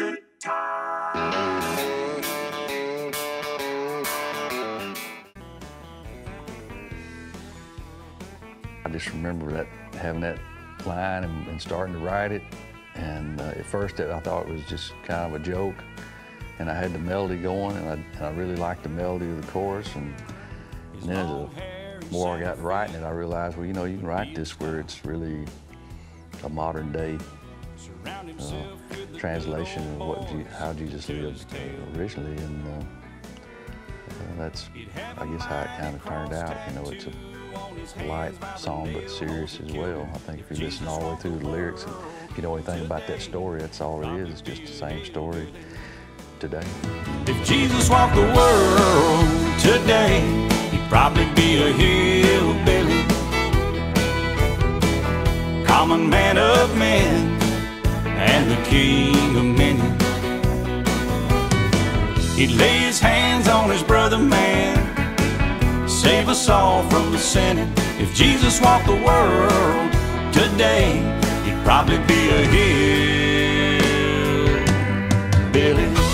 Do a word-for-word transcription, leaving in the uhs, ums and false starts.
good time. I just remember that having that line and, and starting to write it. And uh, at first it, I thought it was just kind of a joke. And I had the melody going, and I, and I really liked the melody of the chorus. And, and then as the more I got writing it, I realized, well, you know, you can write this where it's really a modern day uh, translation of what Je how Jesus lived uh, originally. And uh, uh, that's, I guess, how it kind of turned out. You know, it's a light song, but serious as well. I think if you listen all the way through the lyrics, and if you know anything about that story, that's all it is. It's just the same story today. If Jesus walked the world today, he'd probably be a hillbilly, common man of men, and the king of many. He'd lay his hands on his brother man, save us all from the sinning. If Jesus walked the world today, he'd probably be a hillbilly.